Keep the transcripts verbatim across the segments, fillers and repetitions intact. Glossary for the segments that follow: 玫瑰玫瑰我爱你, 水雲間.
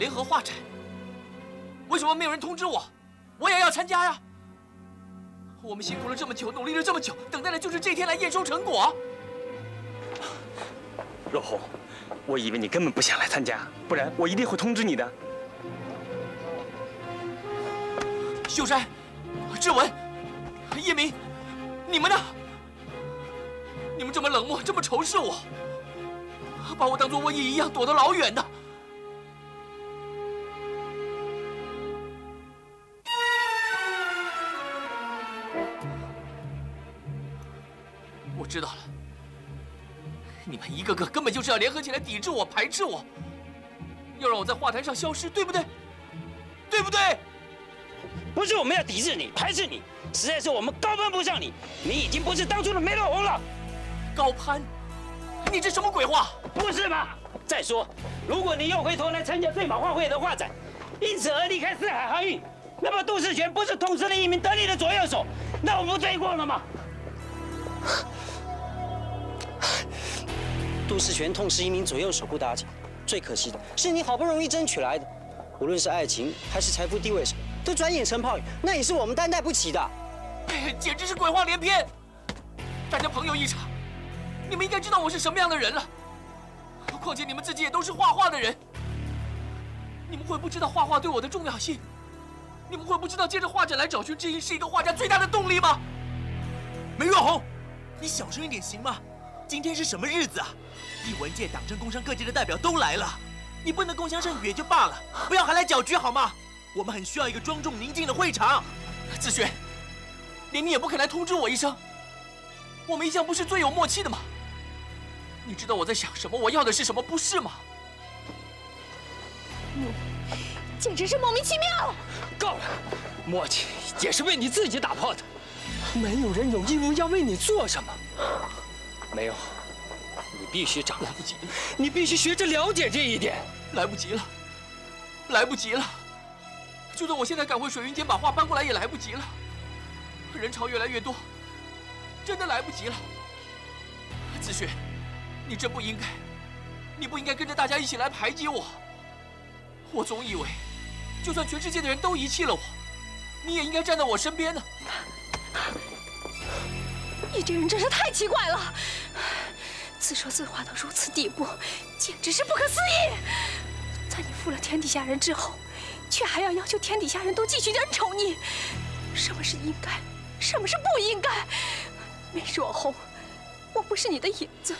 联合画展，为什么没有人通知我？我也要参加呀！我们辛苦了这么久，努力了这么久，等待的就是这天来验收成果。若红，我以为你根本不想来参加，不然我一定会通知你的。秀山、志文、叶明，你们呢？你们这么冷漠，这么仇视我，把我当做瘟疫一样躲得老远的。 知道了，你们一个个根本就是要联合起来抵制我、排斥我，要让我在画坛上消失，对不对？对不对？不是我们要抵制你、排斥你，实在是我们高攀不上你，你已经不是当初的梅若红了。高攀？你这什么鬼话？不是吧？再说，如果你又回头来参加对马画会的画展，因此而离开四海航运，那么杜世全不是痛失了一名得力的左右手，那我不罪过了吗？ 杜世全痛失一名左右手不打紧，最可惜的是你好不容易争取来的，无论是爱情还是财富地位上，都转眼成泡影，那也是我们担待不起的。哎，简直是鬼话连篇！大家朋友一场，你们应该知道我是什么样的人了。况且你们自己也都是画画的人，你们会不知道画画对我的重要性？你们会不知道接着画展来找寻知音是一个画家最大的动力吗？梅若红，你小声一点行吗？ 今天是什么日子啊？艺文界、党政、工商各界的代表都来了，你不能共襄盛举也就罢了，不要还来搅局好吗？我们很需要一个庄重宁静的会场。子璇，连你也不肯来通知我一声，我们一向不是最有默契的吗？你知道我在想什么，我要的是什么，不是吗？嗯，简直是莫名其妙！够了，默契也是为你自己打破的，没有人有义务要为你做什么。 没有，你必须长来不及，你必须学着了解这一点。来不及了，来不及了！就算我现在赶回水云间把画搬过来，也来不及了。人潮越来越多，真的来不及了。子萱，你真不应该，你不应该跟着大家一起来排挤我。我总以为，就算全世界的人都遗弃了我，你也应该站在我身边呢。 你这人真是太奇怪了，自说自话到如此地步，简直是不可思议！在你负了天底下人之后，却还要要求天底下人都继续恩宠你，什么是应该，什么是不应该？梅若红，我不是你的影子，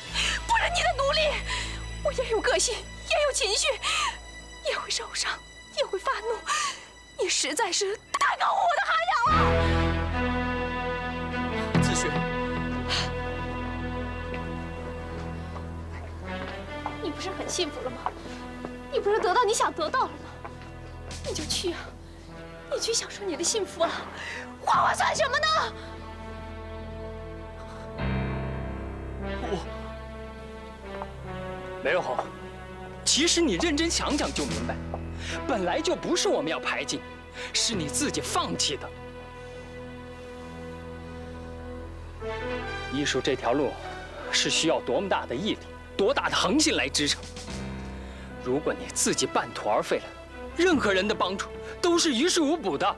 不是你的奴隶，我也有个性，也有情绪，也会受伤，也会发怒，你实在是太高估我的涵养了。 不是很幸福了吗？你不是得到你想得到了吗？你就去啊，你去享受你的幸福啊！画画算什么呢？我，梅若红，其实你认真想想就明白，本来就不是我们要排挤，是你自己放弃的。艺术这条路，是需要多么大的毅力？ 多大的恒心来支撑？如果你自己半途而废了，任何人的帮助都是于事无补的。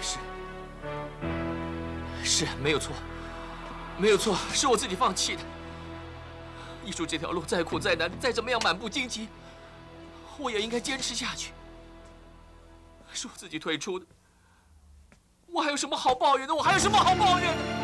是，是没有错，没有错，是我自己放弃的。艺术这条路再苦再难，再怎么样满布荆棘，我也应该坚持下去。是我自己退出的，我还有什么好抱怨的？我还有什么好抱怨的？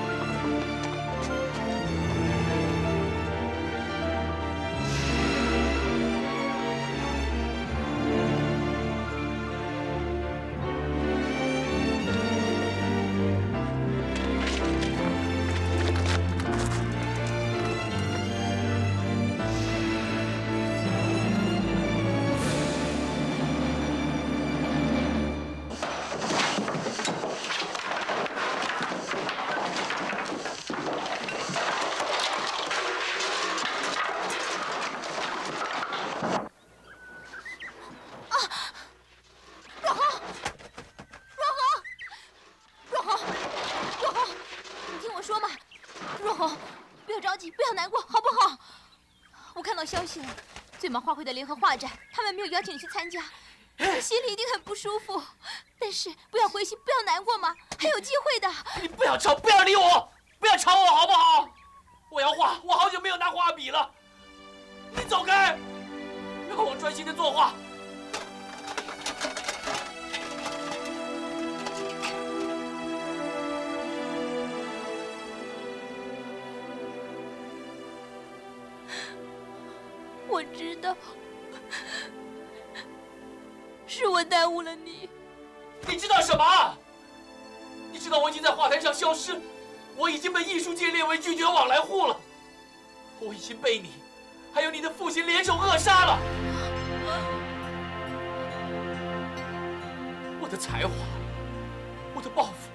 最忙花卉的联合画展，他们没有邀请你去参加，你心里一定很不舒服。但是不要灰心，不要难过嘛，还有机会的。你不要吵，不要理我，不要吵我好不好？我要画，我好久没有拿画笔了。你走开，让我专心的作画。 我知道，是我耽误了你。你知道什么？你知道我已经在画坛上消失，我已经被艺术界列为拒绝往来户了。我已经被你，还有你的父亲联手扼杀了。我的才华，我的抱负，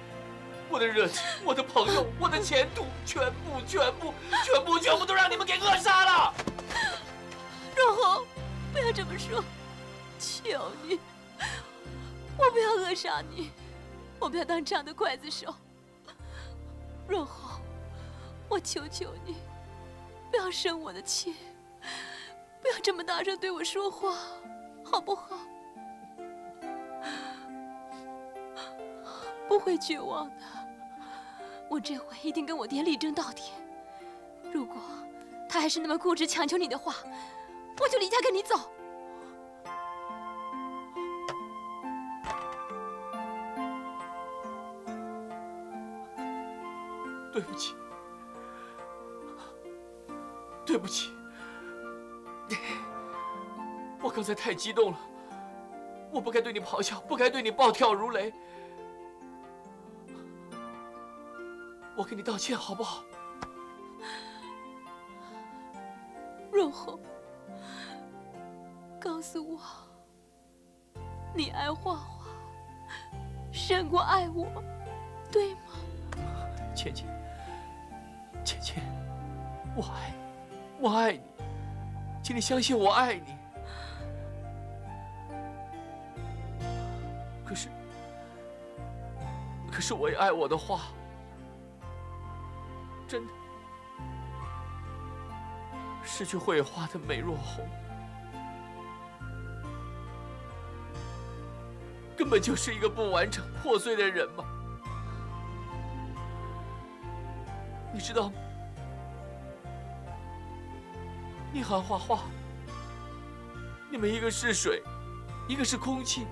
我的热情，我的朋友，我的前途，全部、全部、全部、全部都让你们给扼杀了。 若红，不要这么说，求你，我不要扼杀你，我不要当这样的刽子手。若红，我求求你，不要生我的气，不要这么大声对我说话，好不好？不会绝望的，我这回一定跟我爹力争到底。如果他还是那么固执强求你的话， 我就离家跟你走。对不起，对不起，我刚才太激动了，我不该对你咆哮，不该对你暴跳如雷，我给你道歉好不好？润红。 告诉我，你爱画画胜过爱我，对吗？倩倩，倩倩，我爱你，我爱你，请你相信我爱你。可是，可是我也爱我的画，真的。失去绘画的美若红。 根本就是一个不完整、破碎的人嘛！你知道吗？你喊画画，你们一个是水，一个是空气。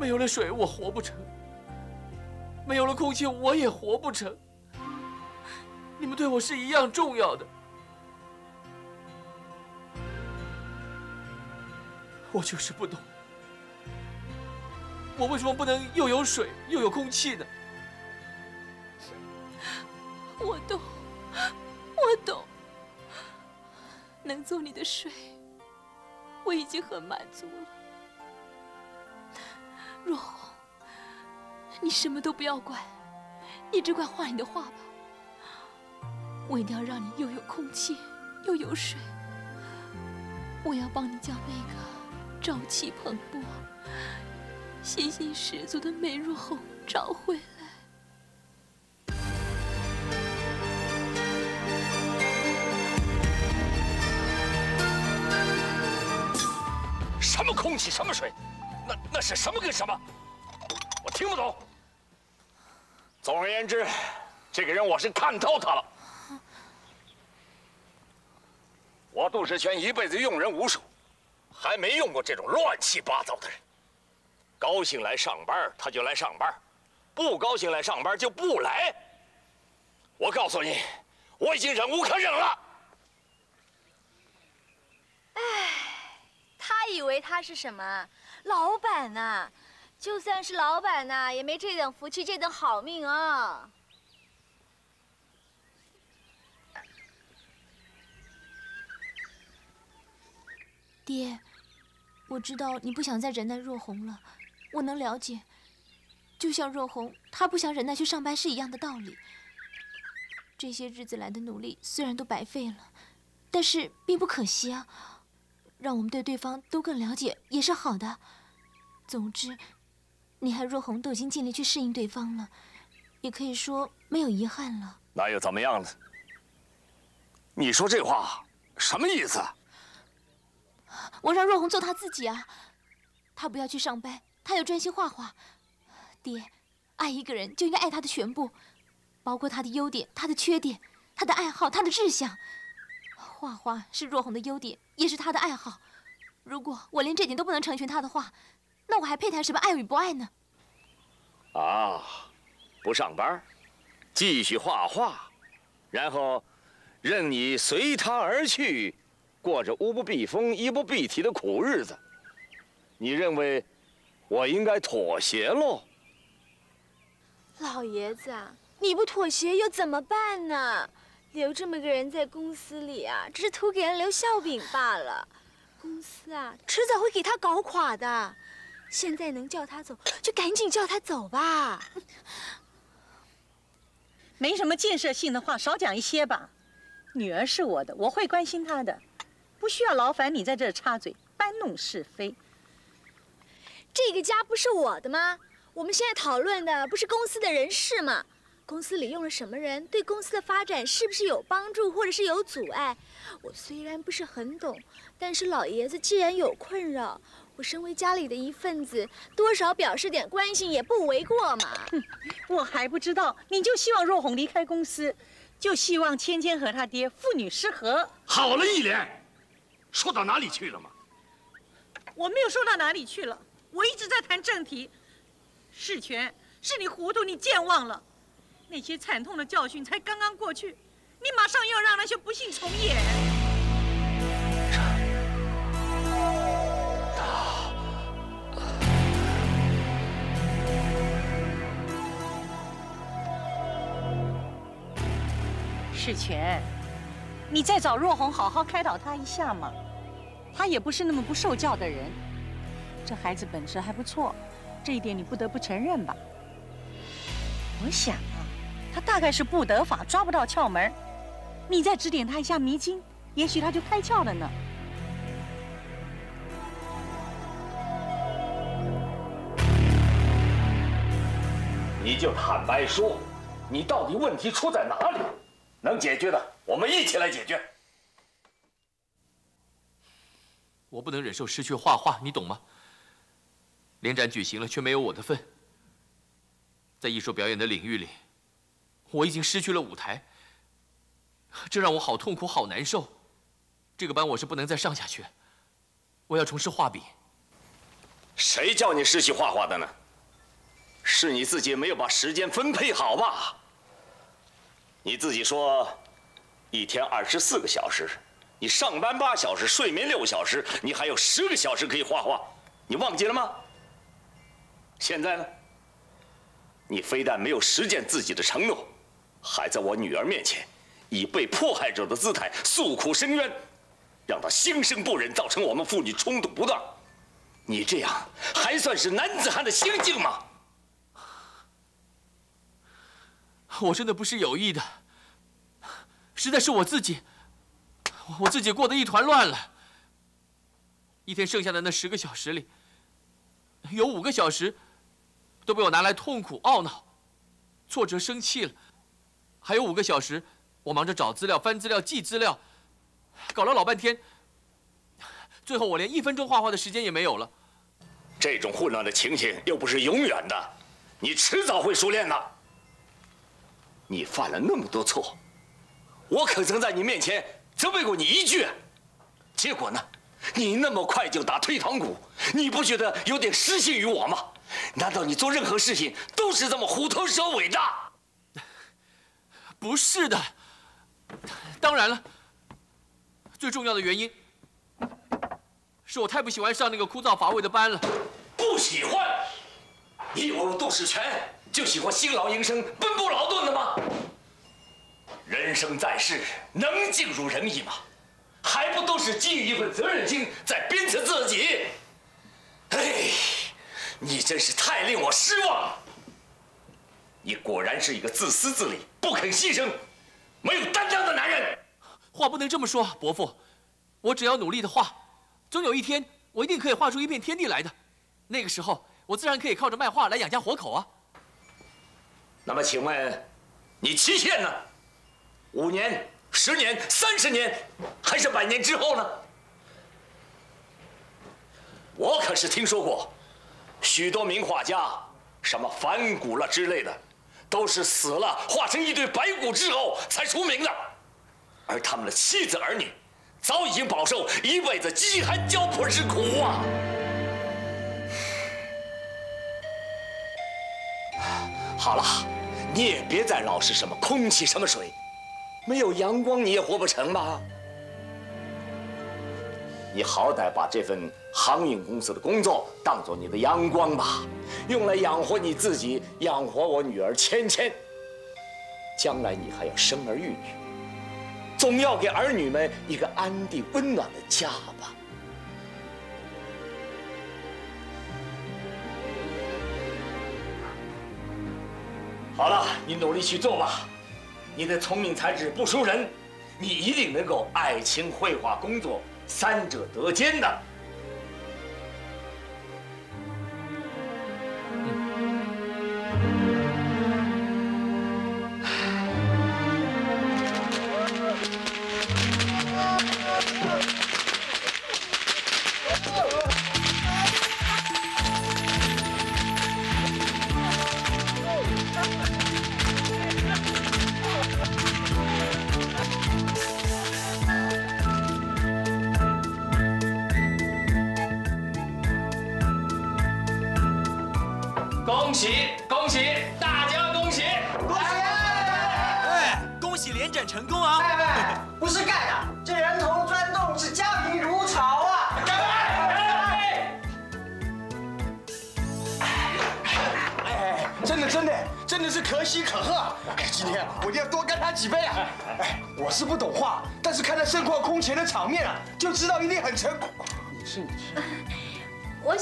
没有了水，我活不成；没有了空气，我也活不成。你们对我是一样重要的。我就是不懂。 我为什么不能又有水又有空气呢？我懂，我懂。能做你的水，我已经很满足了。若红，你什么都不要管，你只管画你的画吧。我一定要让你又有空气又有水。我要帮你将那个朝气蓬勃。 信心十足的美若红找回来。 什么空气，什么水，那那是什么跟什么？我听不懂。总而言之，这个人我是看透他了。我杜世轩一辈子用人无数，还没用过这种乱七八糟的人。 高兴来上班，他就来上班；不高兴来上班就不来。我告诉你，我已经忍无可忍了。哎，他以为他是什么老板呢？就算是老板呢，也没这等福气，这等好命啊！爹，我知道你不想再忍耐若红了。 我能了解，就像若红她不想忍耐去上班是一样的道理。这些日子来的努力虽然都白费了，但是并不可惜啊。让我们对对方都更了解也是好的。总之，你和若红都已经尽力去适应对方了，也可以说没有遗憾了。那又怎么样呢？你说这话什么意思？我让若红做她自己啊。她不要去上班，她要专心画画。爹，爱一个人就应该爱他的全部，包括他的优点、他的缺点、他的爱好、他的志向。画画是若红的优点，也是她的爱好。如果我连这点都不能成全她的话，那我还配谈什么爱与不爱呢？啊，不上班，继续画画，然后任你随他而去，过着屋不避风、衣不蔽体的苦日子。你认为我应该妥协喽？老爷子啊，你不妥协又怎么办呢？ 留这么个人在公司里啊，只是图给人留笑柄罢了。公司啊，迟早会给他搞垮的。现在能叫他走，就赶紧叫他走吧。没什么建设性的话，少讲一些吧。女儿是我的，我会关心她的，不需要劳烦你在这插嘴搬弄是非。这个家不是我的吗？我们现在讨论的不是公司的人事吗？ 公司里用了什么人，对公司的发展是不是有帮助，或者是有阻碍？我虽然不是很懂，但是老爷子既然有困扰，我身为家里的一份子，多少表示点关心也不为过嘛。我还不知道，你就希望若红离开公司，就希望芊芊和她爹父女失和。好了，一莲，说到哪里去了吗？我没有说到哪里去了，我一直在谈正题。世权，是你糊涂，你健忘了。 那些惨痛的教训才刚刚过去，你马上又让那些不幸重演。世权，你再找若红好好开导她一下嘛，她也不是那么不受教的人。这孩子本质还不错，这一点你不得不承认吧？我想。 他大概是不得法，抓不到窍门。你再指点他一下迷津，也许他就开窍了呢。你就坦白说，你到底问题出在哪里？能解决的，我们一起来解决。我不能忍受失去画画，你懂吗？联展举行了，却没有我的份。在艺术表演的领域里。 我已经失去了舞台，这让我好痛苦，好难受。这个班我是不能再上下去，我要重拾画笔。谁叫你失去画画的呢？是你自己没有把时间分配好吧？你自己说，一天二十四个小时，你上班八小时，睡眠六小时，你还有十个小时可以画画，你忘记了吗？现在呢？你非但没有实践自己的承诺。 还在我女儿面前，以被迫害者的姿态诉苦申冤，让她心生不忍，造成我们父女冲突不断。你这样还算是男子汉的行径吗？我真的不是有意的，实在是我自己，我自己过得一团乱了。一天剩下的那十个小时里，有五个小时都被我拿来痛苦、懊恼、挫折、生气了。 还有五个小时，我忙着找资料、翻资料、记资料，搞了老半天，最后我连一分钟画画的时间也没有了。这种混乱的情形又不是永远的，你迟早会熟练的。你犯了那么多错，我可曾在你面前责备过你一句？结果呢，你那么快就打退堂鼓，你不觉得有点失信于我吗？难道你做任何事情都是这么虎头蛇尾的？ 不是的，当然了。最重要的原因是我太不喜欢上那个枯燥乏味的班了。不喜欢？一如杜世权就喜欢辛劳营生、奔波劳顿的吗？人生在世，能尽如人意吗？还不都是基于一份责任心在鞭策自己？哎，你真是太令我失望了。 你果然是一个自私自利、不肯牺牲、没有担当的男人。话不能这么说，伯父。我只要努力的画，总有一天我一定可以画出一片天地来的。那个时候，我自然可以靠着卖画来养家活口啊。那么，请问，你期限呢？五年、十年、三十年，还是百年之后呢？我可是听说过，许多名画家，什么梵谷了之类的，都是死了化成一堆白骨之后才出名的，而他们的妻子儿女，早已经饱受一辈子饥寒交迫之苦啊！好了，你也别再老是什么空气什么水，没有阳光你也活不成吧？ 你好歹把这份航运公司的工作当做你的阳光吧，用来养活你自己，养活我女儿芊芊。将来你还要生儿育女，总要给儿女们一个安定温暖的家吧。好了，你努力去做吧，你的聪明才智不输人，你一定能够爱情、绘画、工作。 三者得兼的。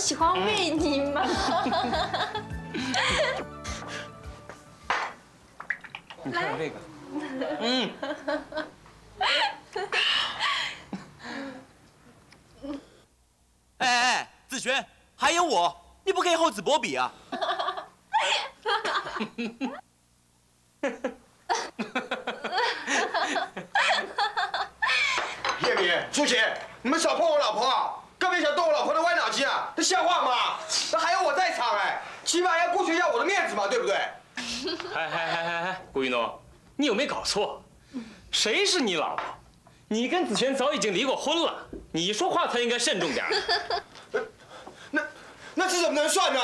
喜欢喂你吗？你看我这个，嗯，哎哎，子璇，还有我，你不可以厚此薄彼啊！叶明、朱姐，你们少碰我老婆啊！ 更别想动我老婆的歪脑筋啊！这像话吗？那还有我在场哎，起码要顾及一下我的面子嘛，对不对？哎哎哎哎哎，顾一诺，你有没有搞错？谁是你老婆？你跟子璇早已经离过婚了，你说话才应该慎重点。那那这怎么能算呢？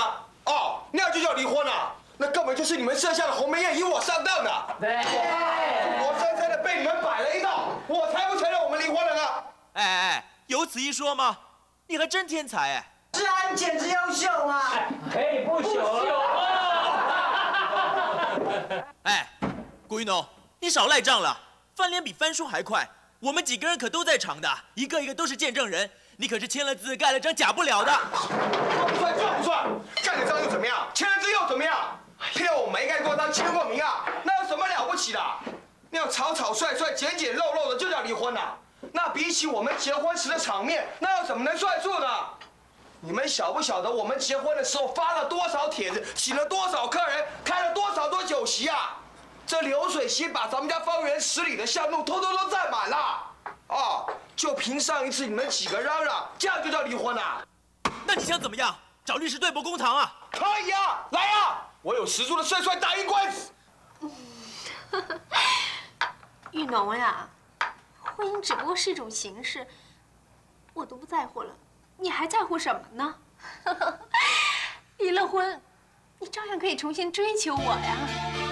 哦，那就叫离婚啊！那根本就是你们设下的鸿门宴，引我上当的。对，活生生的被你们摆了一道，我才不承认我们离婚了呢！哎哎，有此一说吗？ 你还真天才哎！是啊，你简直优秀啊！可以不朽了。哎，顾一农，你少赖账了，翻脸比翻书还快。我们几个人可都在场的，一个一个都是见证人。你可是签了字，盖了章，假不了的。算不算？算不算？盖了章又怎么样？签了字又怎么样？骗我没盖过章，签过名啊，那有什么了不起的？那样草草率率、简简陋陋的，就叫离婚啊！ 那比起我们结婚时的场面，那又怎么能算数呢？你们晓不晓得我们结婚的时候发了多少帖子，请了多少客人，开了多少桌酒席啊？这流水席把咱们家方圆十里的巷弄，通通都占满了。哦，就凭上一次你们几个嚷嚷，这样就叫离婚啊？那你想怎么样？找律师对簿公堂啊？可以啊，来啊！我有十足的胜算打赢官司。玉农呀。 婚姻只不过是一种形式，我都不在乎了，你还在乎什么呢？离了婚，你照样可以重新追求我呀。